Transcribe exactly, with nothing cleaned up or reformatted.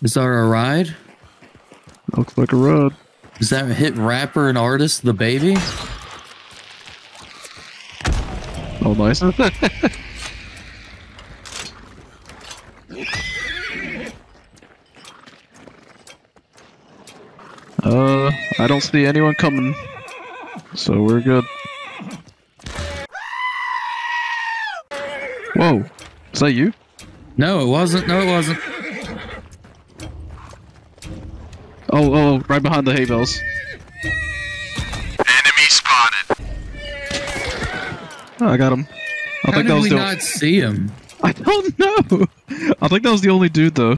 Is that a ride? Looks like a ride. Is that hit rapper and artist The Baby? Oh, nice. Uh, I don't see anyone coming, so we're good. Whoa, is that you? No, it wasn't. No, it wasn't. Oh, oh, right behind the hay bales. Enemy spotted. Oh, I got him. I How think did that was we the not see him? I don't know. I think that was the only dude though.